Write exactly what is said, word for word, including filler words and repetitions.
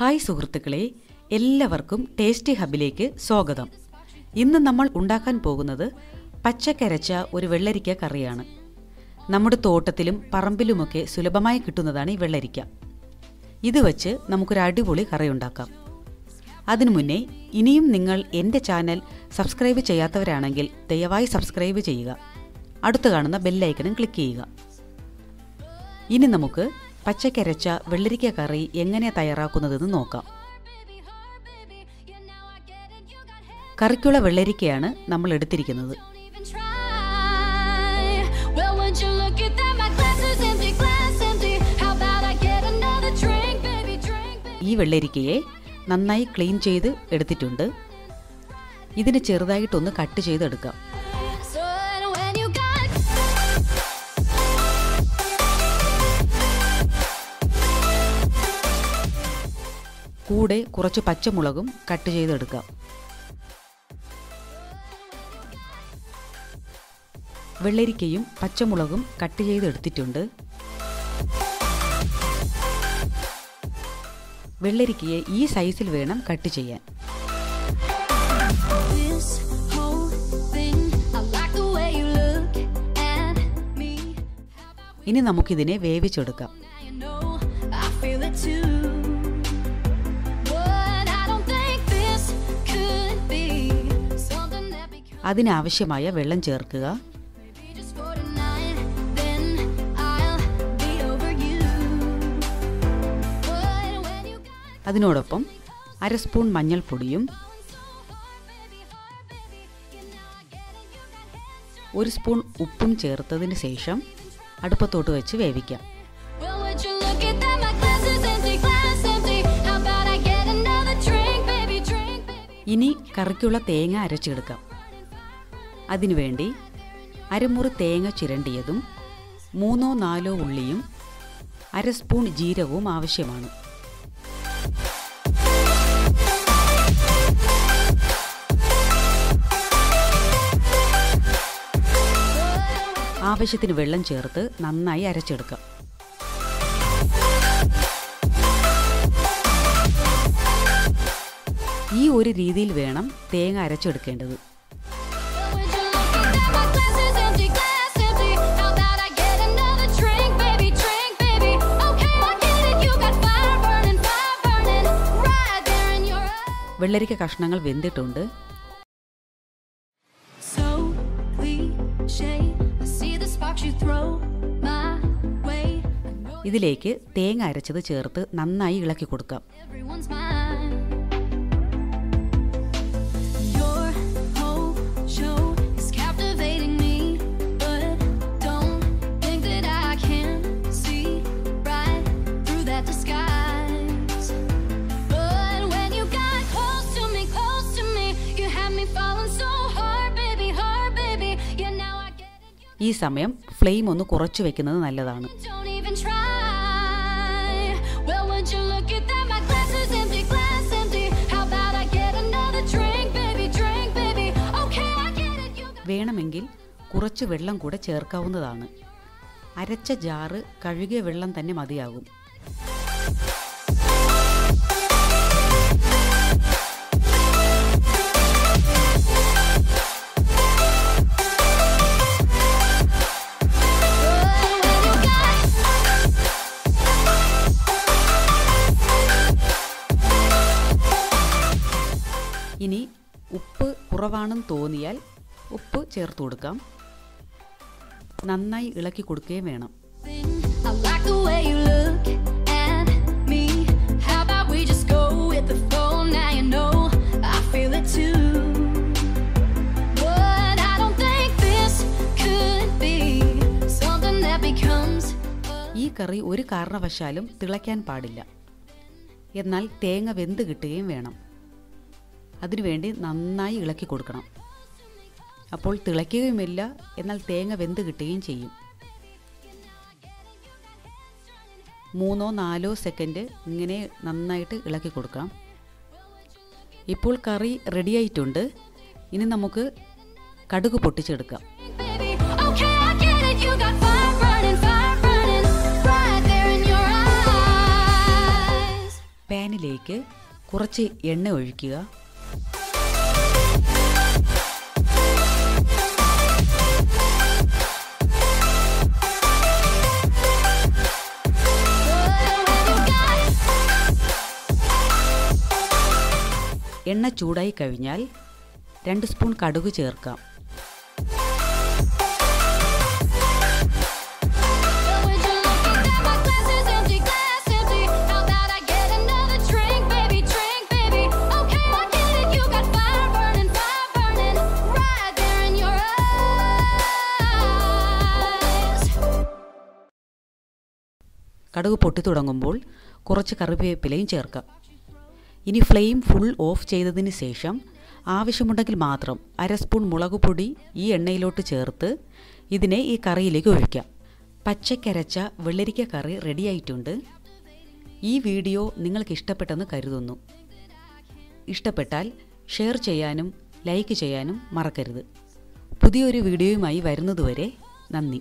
Hi സുഹൃത്തുക്കളെ, എല്ലാവർക്കും tasty ഹബിലേക്ക് സ്വാഗതം. ഇന്ന് നമ്മൾ ഉണ്ടാക്കാൻ പോകുന്നത് പച്ചക്കരച്ച ഒരു വെള്ളരിക്ക കറിയാണ്. നമ്മുടെ തോട്ടത്തിലും പറമ്പിലുമൊക്കെ സുലഭമായി കിട്ടുന്നതാണ് ഈ വെള്ളരിക്ക. ഇത് വച്ച് നമുക്കൊരു അടിപൊളി കറി ഉണ്ടാക്കാം. അതിനു മുന്നേ ഇനിയും നിങ്ങൾ എൻ്റെ ചാനൽ സബ്സ്ക്രൈബ് ചെയ്യാത്തവരാണെങ്കിൽ ദയവായി സബ്സ്ക്രൈബ് ചെയ്യുക. അടുത്ത് കാണുന്ന ബെല്ലൈക്കനും ക്ലിക്ക് ചെയ്യുക. ഇനി നമുക്ക് പച്ചക്കരച്ച വെള്ളരിക്ക കറി എങ്ങനെ തയ്യാറാക്കുന്നതെന്ന് നോക്കാം. കറിക്കുള്ള വെള്ളരിക്കയാണ് നമ്മൾ എടുത്തിരിക്കുന്നത്. ഈ വെള്ളരിക്കയെ നന്നായി ക്ലീൻ ചെയ്ത് എടുത്തിട്ടുണ്ട്. ഇതിന് ചെറുതായിട്ടൊന്ന് കട്ട് ചെയ്തെടുക്കാം. കൂടെ കുറച്ച് പച്ചമുളകും കട്ട് ചെയ്തെടുക്കാം. വെള്ളരിക്കയും പച്ചമുളകും കട്ട് ചെയ്തെടുത്തിട്ടുണ്ട്. വെള്ളരിക്കയെ ഈ സൈസിൽ വേണം കട്ട് ചെയ്യാൻ. ഇനി നമുക്കിതിനെ വേവിച്ചെടുക്കാം. അതിനാവശ്യമായ വെള്ളം ചേർക്കുക. അതിനോടൊപ്പം അര സ്പൂൺ മഞ്ഞൾപ്പൊടിയും ഒരു സ്പൂൺ ഉപ്പും ചേർത്തതിന് ശേഷം അടുപ്പത്തോട്ട് വെച്ച് വേവിക്കാം. ഇനി കറിക്കുള്ള തേങ്ങ അരച്ചെടുക്കാം. അതിനുവേണ്ടി അരമുറി തേങ്ങ ചിരണ്ടിയതും മൂന്നോ നാലോ ഉള്ളിയും അര സ്പൂൺ ജീരകവും ആവശ്യമാണ്. ആവശ്യത്തിന് വെള്ളം ചേർത്ത് നന്നായി അരച്ചെടുക്കാം. ഈ ഒരു രീതിയിൽ വേണം തേങ്ങ അരച്ചെടുക്കേണ്ടത്. വെള്ളരിക്ക കഷ്ണങ്ങൾ വെന്തിട്ടുണ്ട്. ഇതിലേക്ക് തേങ്ങ അരച്ചത് ചേർത്ത് നന്നായി ഇളക്കി കൊടുക്കാം. ഈ സമയം ഫ്ലെയിം ഒന്ന് കുറച്ച് വെക്കുന്നത് നല്ലതാണ്. വേണമെങ്കിൽ കുറച്ച് വെള്ളം കൂടെ ചേർക്കാവുന്നതാണ്. അരച്ച ജാറ് കഴുകിയ വെള്ളം തന്നെ മതിയാകും. ഇനി ഉപ്പ് കുറവാണെന്ന് തോന്നിയാൽ ഉപ്പ് ചേർത്ത് കൊടുക്കാം. നന്നായി ഇളക്കി കൊടുക്കുകയും വേണം. ഈ കറി ഒരു കാരണവശാലും തിളയ്ക്കാൻ പാടില്ല. എന്നാൽ തേങ്ങ വെന്ത് കിട്ടുകയും വേണം. അതിനുവേണ്ടി നന്നായി ഇളക്കി കൊടുക്കണം. അപ്പോൾ തിളയ്ക്കുകയുമില്ല, എന്നാൽ തേങ്ങ വെന്ത് കിട്ടുകയും ചെയ്യും. മൂന്നോ നാലോ സെക്കൻഡ് ഇങ്ങനെ നന്നായിട്ട് ഇളക്കി കൊടുക്കാം. ഇപ്പോൾ കറി റെഡിയായിട്ടുണ്ട്. ഇനി നമുക്ക് കടുക് പൊട്ടിച്ചെടുക്കാം. പാനിലേക്ക് കുറച്ച് എണ്ണ ഒഴിക്കുക. എണ്ണ ചൂടായി കഴിഞ്ഞാൽ രണ്ട് സ്പൂൺ കടുക് ചേർക്കാം. കടുക് പൊട്ടി തുടങ്ങുമ്പോൾ കുറച്ച് കറിവേപ്പിലയും ചേർക്കാം. ഇനി ഫ്ലെയിം ഫുൾ ഓഫ് ചെയ്തതിന് ശേഷം ആവശ്യമുണ്ടെങ്കിൽ മാത്രം അര സ്പൂൺ മുളക് പൊടി ഈ എണ്ണയിലോട്ട് ചേർത്ത് ഇതിനെ ഈ കറിയിലേക്ക് ഒഴിക്കാം. പച്ചക്കരച്ച വെള്ളരിക്ക കറി റെഡിയായിട്ടുണ്ട്. ഈ വീഡിയോ നിങ്ങൾക്ക് ഇഷ്ടപ്പെട്ടെന്ന് കരുതുന്നു. ഇഷ്ടപ്പെട്ടാൽ ഷെയർ ചെയ്യാനും ലൈക്ക് ചെയ്യാനും മറക്കരുത്. പുതിയൊരു വീഡിയോയുമായി വരുന്നതുവരെ നന്ദി.